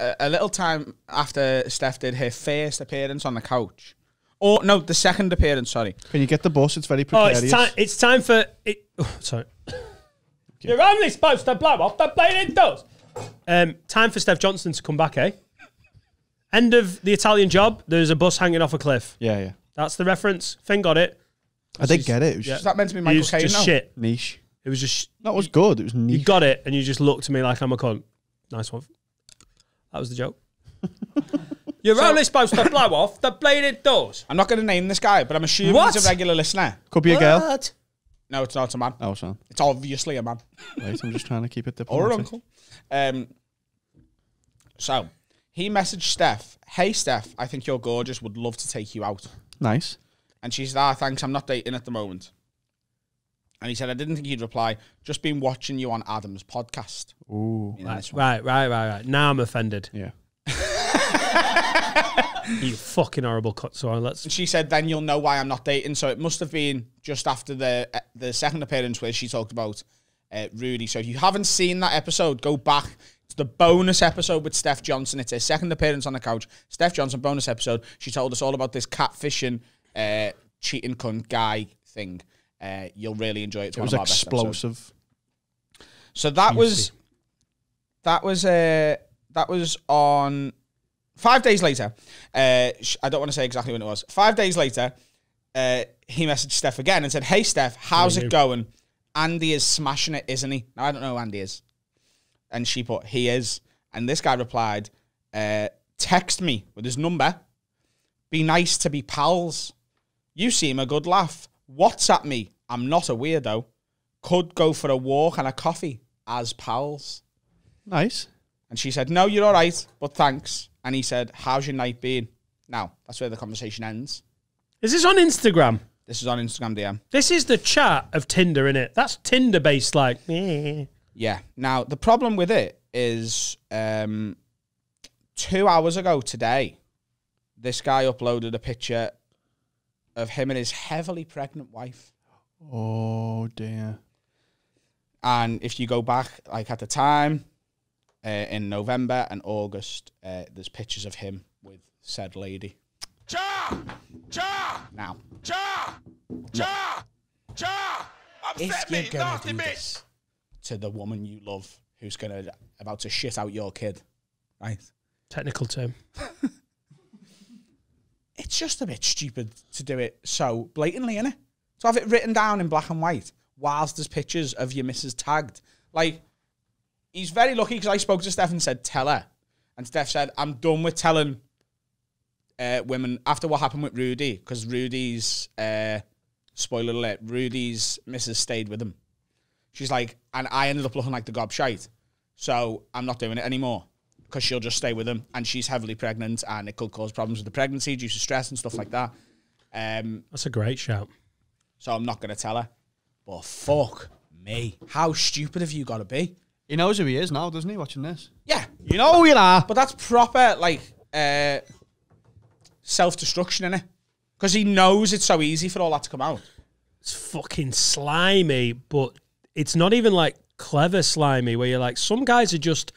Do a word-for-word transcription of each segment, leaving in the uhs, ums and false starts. a, a little time after Steph did her first appearance on the couch. Or, no, the second appearance, sorry. Can you get the bus? It's very precarious. Oh, it's, time, it's time for... It, oh, sorry. Yeah. You're only supposed to blow off the bladed doors. Um, time for Steph Johnson to come back, eh? End of The Italian Job, there's a bus hanging off a cliff. Yeah, yeah. That's the reference. Finn got it. I did get it. It was yeah. just, that meant to be Michael Caine. It was just shit. Niche. It was just... That was good. It was niche. You got it, and you just looked at me like I'm a cunt. Nice one. That was the joke. You're so, only supposed to blow off the bladed doors. I'm not going to name this guy, but I'm assuming what? he's a regular listener. Could be a girl. What? No, it's not. It's a man. Oh, son. It's obviously a man. Wait, I'm just trying to keep it diplomatic. Or an uncle. Um, so, he messaged Steph. Hey, Steph, I think you're gorgeous. Would love to take you out. Nice. And she said, ah, thanks. I'm not dating at the moment. And he said, I didn't think he'd reply. Just been watching you on Adam's podcast. Ooh. You know, right, right, right, right, right. Now I'm offended. Yeah. You fucking horrible cut. So let's. And she said, then you'll know why I'm not dating. So it must have been just after the uh, the second appearance where she talked about uh, Rudy. So if you haven't seen that episode, go back. It's the bonus episode with Steph Johnson. It's her second appearance on the couch. Steph Johnson, bonus episode. She told us all about this catfishing, uh, cheating cunt guy thing. Uh, you'll really enjoy it. It's it one was of our explosive. Best episodes. So that you was, see. that was, uh, that was on... Five days later, uh, I don't want to say exactly when it was. Five days later, uh, he messaged Steph again and said, hey, Steph, how's it going? Andy is smashing it, isn't he? Now, I don't know who Andy is. And she put, he is. And this guy replied, uh, text me with his number. Be nice to be pals. You seem a good laugh. WhatsApp me. I'm not a weirdo. Could go for a walk and a coffee as pals. Nice. And she said, no, you're all right, but thanks. And he said, how's your night been? Now, that's where the conversation ends. Is this on Instagram? This is on Instagram D M. This is the chat of Tinder, innit? That's Tinder-based, like... Yeah. Now, the problem with it is um, two hours ago today, this guy uploaded a picture of him and his heavily pregnant wife. Oh, dear. And if you go back, like, at the time... Uh, in November and August, uh, there's pictures of him with said lady. Cha! Cha! Now. Cha! Cha! Cha! Upset me, nasty bitch! To the woman you love who's gonna about to shit out your kid. Right? Technical term. It's just a bit stupid to do it so blatantly, innit? To have it written down in black and white whilst there's pictures of your missus tagged. Like, he's very lucky because I spoke to Steph and said, tell her. And Steph said, I'm done with telling uh, women after what happened with Rudy, because Rudy's, uh, spoiler alert, Rudy's missus stayed with him. She's like, and I ended up looking like the gobshite. So I'm not doing it anymore because she'll just stay with him. And she's heavily pregnant and it could cause problems with the pregnancy due to stress and stuff like that. Um, That's a great shout. So I'm not going to tell her. But fuck me. How stupid have you got to be? He knows who he is now, doesn't he, watching this? Yeah. You know who you are. But that's proper, like, uh, self-destruction, innit? Because he knows it's so easy for all that to come out. It's fucking slimy, but it's not even, like, clever slimy, where you're like, some guys are just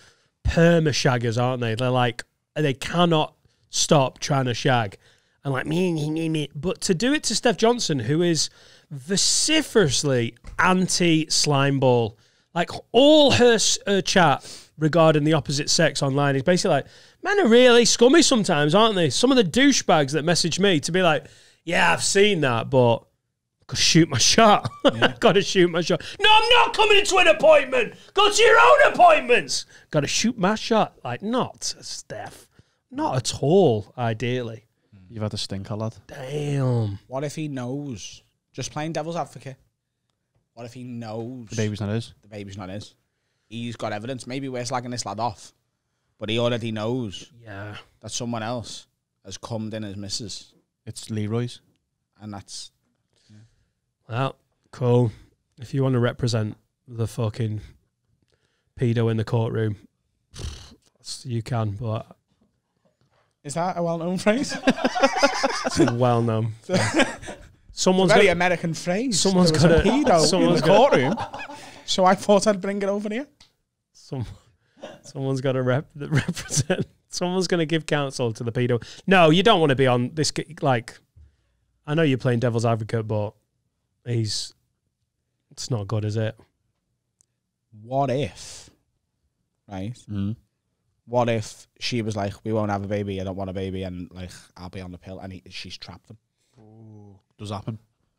perma-shaggers, aren't they? They're like, they cannot stop trying to shag. And like, me, me, me, me. But to do it to Steph Johnson, who is vociferously anti-slime ball, like, all her, her chat regarding the opposite sex online is basically like, men are really scummy sometimes, aren't they? Some of the douchebags that message me to be like, yeah, I've seen that, but I've got to shoot my shot. Yeah. I've got to shoot my shot. No, I'm not coming into an appointment. Go to your own appointments. Got to shoot my shot. Like, not, Steph. Not at all, ideally. You've had a stinker, lad. Damn. What if he knows? Just playing devil's advocate. What if he knows... The baby's not his. The baby's not his. He's got evidence. Maybe we're slagging this lad off. But he already knows yeah. that someone else has cummed in his missus. It's Leroy's. And that's... Yeah. Well, cool. If you want to represent the fucking pedo in the courtroom, you can, but... Is that a well-known phrase? It's well-known. Someone's a very got, American phrase. Someone's got a pedo in the courtroom. So I thought I'd bring it over here. Some, Someone's got to rep represent. Someone's going to give counsel to the pedo. No, you don't want to be on this. Like, I know you're playing devil's advocate, but he's. It's not good, is it? What if, right? Mm. What if she was like, "We won't have a baby. I don't want a baby," and like, I'll be on the pill, and he, she's trapped them. Ooh. Does happen?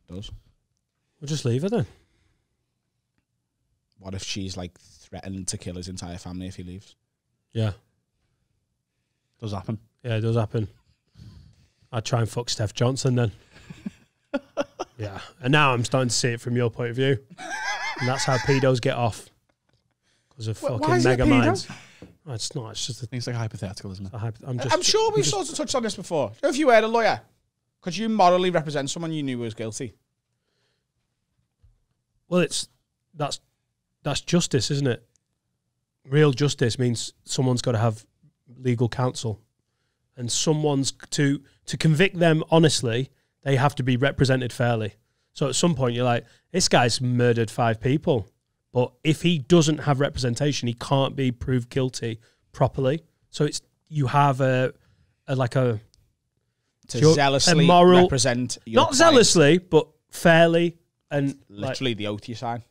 Does. We'll just leave her then. What if she's like threatened to kill his entire family if he leaves? Yeah. Does happen. Yeah, it does happen. I'd try and fuck Steph Johnson then. Yeah. And now I'm starting to see it from your point of view. And that's how pedos get off. Because of well, fucking mega minds. Oh, it's not. It's just a, it's like hypothetical, isn't it? Hypo I'm, just, I'm sure we've I'm sort of touched on this before. If you were a lawyer, could you morally represent someone you knew was guilty? Well, it's that's that's justice, isn't it? Real justice means someone's got to have legal counsel, and someone's to to convict them honestly. They have to be represented fairly. So at some point, you're like, this guy's murdered five people, but if he doesn't have representation, he can't be proved guilty properly. So it's you have a, a like a to your, zealously a moral, represent your not client. Zealously, but fairly and literally like, the oath you sign.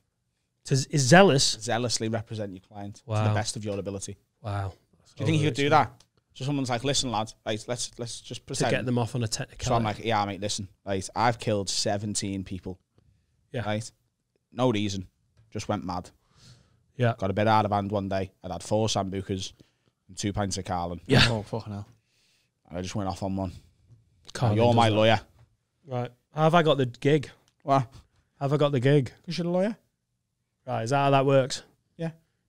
To is zealous zealously represent your client wow. to the best of your ability. Wow. Do you think you could do that? So someone's like, "Listen, lad, right, let's let's just pretend to get them off on a technical." So I'm like, "Yeah, mate, listen, right, I've killed seventeen people, yeah, right, no reason, just went mad, yeah, got a bit out of hand one day. I'd had four sambucas and two pints of Carlin, yeah, oh fucking hell, I just went off on one. Carlin You're my lawyer, right? How have I got the gig? What? How have I got the gig? Because you're a lawyer, right? Is that how that works?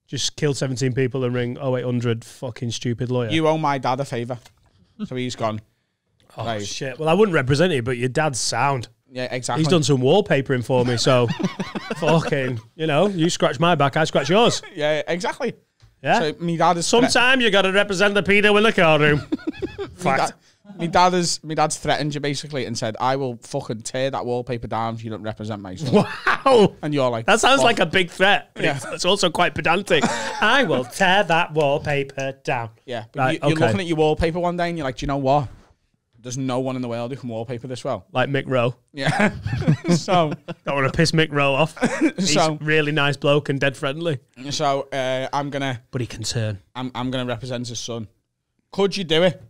Just kill seventeen people and ring oh eight hundred fucking stupid lawyer. You owe my dad a favour. So he's gone. Oh, right. Shit. Well, I wouldn't represent you, but your dad's sound. Yeah, exactly. He's done some wallpapering for me, so fucking, you know, you scratch my back, I scratch yours. Yeah, exactly. Yeah. So me dad is... Sometime you got to represent the pedo in the courtroom. Fact. Me dad is, me dad's threatened you basically and said, "I will fucking tear that wallpaper down if you don't represent me." Wow! And you're like, that sounds fuck. like a big threat. Yeah, it's, it's also quite pedantic. I will tear that wallpaper down. Yeah, but right, you, you're okay. looking at your wallpaper one day and you're like, "Do you know what? There's no one in the world who can wallpaper this well." Like Mick Rowe. Yeah. So don't want to piss Mick Rowe off. He's so really nice bloke and dead friendly. So uh, I'm gonna. But he can turn. I'm I'm gonna represent his son. Could you do it?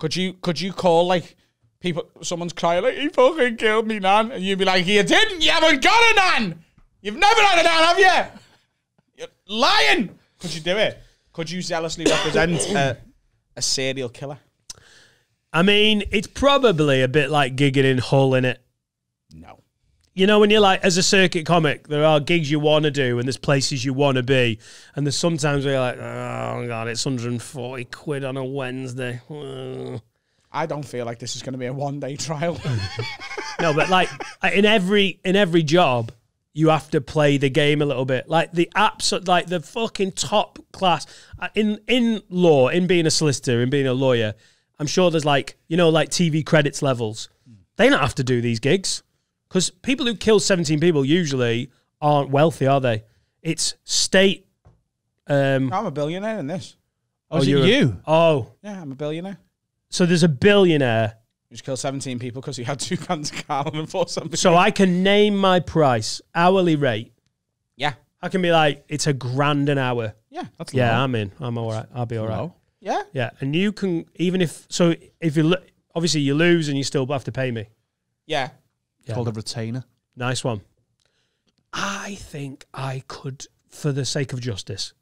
Could you could you call like people? Someone's crying like, "He fucking killed me, nan," and you'd be like, "You didn't. You haven't got a nan. You've never had a nan, have you? You're lying." Could you do it? Could you zealously represent a, a serial killer? I mean, it's probably a bit like gigging in Hull, innit? No. You know, when you're like, as a circuit comic, there are gigs you want to do and there's places you want to be. And there's sometimes where you're like, "Oh, God, it's a hundred and forty quid on a Wednesday." I don't feel like this is going to be a one-day trial. No, but like in every in every job, you have to play the game a little bit. Like the absolute, like the fucking top class. In, in law, in being a solicitor, in being a lawyer, I'm sure there's like, you know, like T V credits levels. They don't have to do these gigs. Because people who kill seventeen people usually aren't wealthy, are they? It's state... Um, I'm a billionaire in this. Oh, oh is it you? A, oh. Yeah, I'm a billionaire. So there's a billionaire... who's killed seventeen people because he had two cans of Carlin and four something. So I can name my price, hourly rate. Yeah. I can be like, it's a grand an hour. Yeah, that's Yeah, low. I'm in. I'm all right. I'll be all right. Low. Yeah? Yeah, and you can... Even if... So if you... Obviously, you lose and you still have to pay me. Yeah. Yeah. Called a retainer. Nice one. I think I could, for the sake of justice,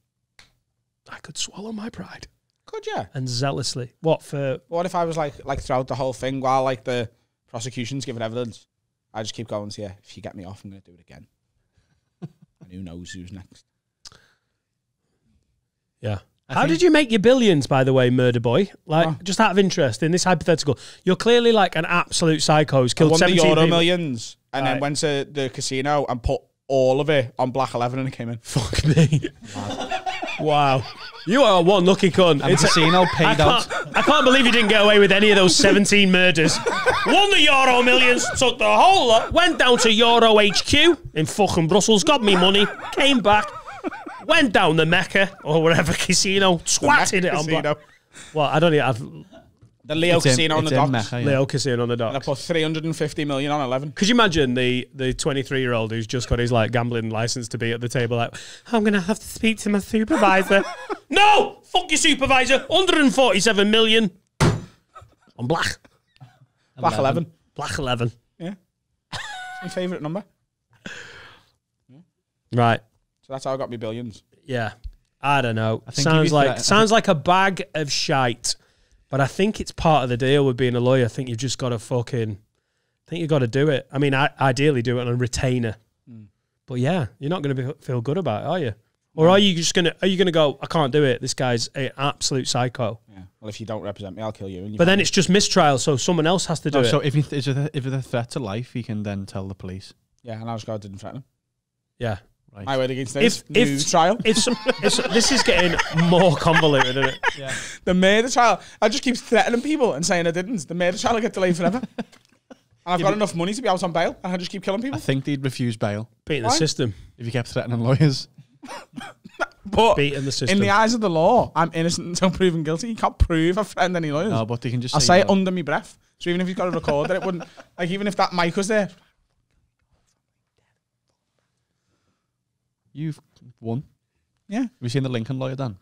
I could swallow my pride. Could you? And zealously. What for? What if I was like, like throughout the whole thing, while like the prosecution's giving evidence, I just keep going to, yeah, if you get me off, I'm going to do it again. And who knows who's next? Yeah. I How did you make your billions, by the way, murder boy? Like, oh. just out of interest in this hypothetical, you're clearly like an absolute psycho who's killed seventeen people. Won the Euro Millions and right. then went to the casino and put all of it on black eleven and it came in. Fuck me! Wow, wow. You are one lucky cunt. And it's casino a, paid out. I can't believe you didn't get away with any of those seventeen murders. Won the Euro Millions, took the whole lot, went down to Euro H Q in fucking Brussels, got me money, came back. went down the Mecca or whatever casino, twatted it on black. Well, I don't even have... The Leo it's Casino in, on the docks. Mecca, yeah. Leo Casino on the docks. And I put three hundred fifty million on eleven. Could you imagine the the twenty-three-year-old who's just got his like gambling license to be at the table like, I'm going to have to speak to my supervisor. No! Fuck your supervisor. one hundred forty-seven million. On black. Black eleven. eleven. Black eleven. Yeah. It's my favourite number. Yeah. Right. So that's how I got me billions. Yeah. I don't know. I think sounds like that, sounds like a bag of shite. But I think it's part of the deal with being a lawyer. I think you've just got to fucking... I think you've got to do it. I mean, I, ideally do it on a retainer. Mm. But yeah, you're not going to be, feel good about it, are you? Or are you just going to... Are you going to go, I can't do it. This guy's an absolute psycho. Yeah. Well, if you don't represent me, I'll kill you. And you but then it's just mistrial, so someone else has to do no, it. So if, you th if it's a threat to life, you can then tell the police. Yeah, and I was glad I didn't threaten him. Yeah. Right. I went against this. If, if trial, if, some, if some, this is getting more convoluted, isn't it? Yeah. The murder trial. I just keep threatening people and saying I didn't. The murder trial will get delayed forever. And I've yeah, got enough money to be out on bail, and I just keep killing people. I think they'd refuse bail. Beating Why? the system. If you kept threatening lawyers. But beating the system. In the eyes of the law, I'm innocent until proven guilty. You can't prove I threatened any lawyers. No, but they can just. I say, say it under my breath. So even if you've got a recorder, it wouldn't. Like even if that mic was there. You've won. Yeah. Have you seen The Lincoln Lawyer, Dan?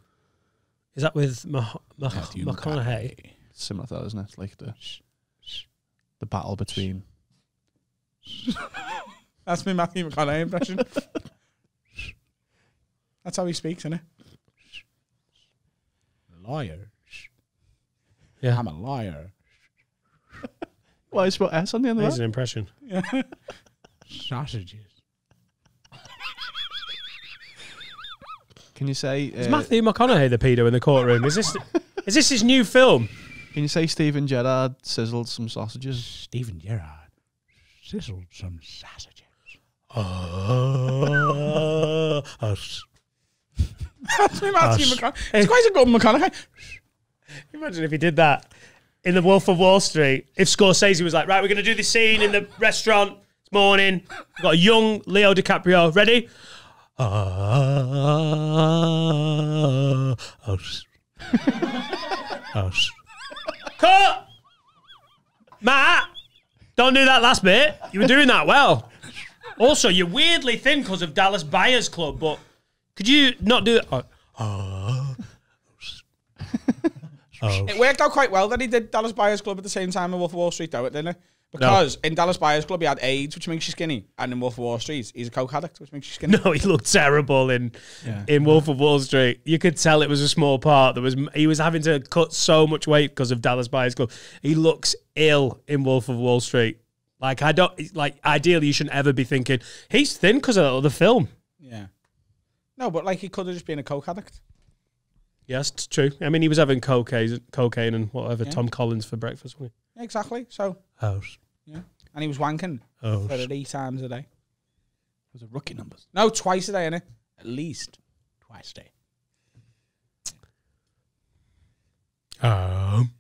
Is that with Mah Mah Matthew McConaughey? Similar to that, isn't it? Like the, the battle between... That's my Matthew McConaughey impression. That's how he speaks, isn't it? Lawyer. Yeah. I'm a liar. Why is what S on the end of that? That's an impression. Yeah. Sausages. Can you say... Uh, is Matthew McConaughey the pedo in the courtroom? Is this is this his new film? Can you say Stephen Gerrard sizzled some sausages? Stephen Gerrard sizzled some sausages. Uh, us. That's me, Matthew McConaughey. It's quite a good McConaughey. Imagine if he did that in The Wolf of Wall Street. If Scorsese was like, right, we're going to do this scene in the restaurant this morning. We've got a young Leo DiCaprio. Ready? Uh, house. House. Cut! Matt! Don't do that last bit. You were doing that well. Also, you're weirdly thin because of Dallas Buyers Club, but could you not do that? Uh, it worked out quite well that he did Dallas Buyers Club at the same time as Wolf of Wall Street, though, didn't it? Because no. in Dallas Buyers Club, he had AIDS, which makes you skinny. And in Wolf of Wall Street, he's a coke addict, which makes you skinny. No, he looked terrible in yeah. in Wolf of Wall Street. You could tell it was a small part. There was He was having to cut so much weight because of Dallas Buyers Club. He looks ill in Wolf of Wall Street. Like, I don't, like ideally, you shouldn't ever be thinking, he's thin because of that other film. Yeah. No, but like, he could have just been a coke addict. Yes, it's true. I mean, he was having cocaine, cocaine and whatever, yeah. Tom Collins for breakfast, wasn't he? Exactly, so... House. Yeah. And he was wanking House. three times a day. Those are rookie numbers. No, twice a day, innit? At least twice a day. Um.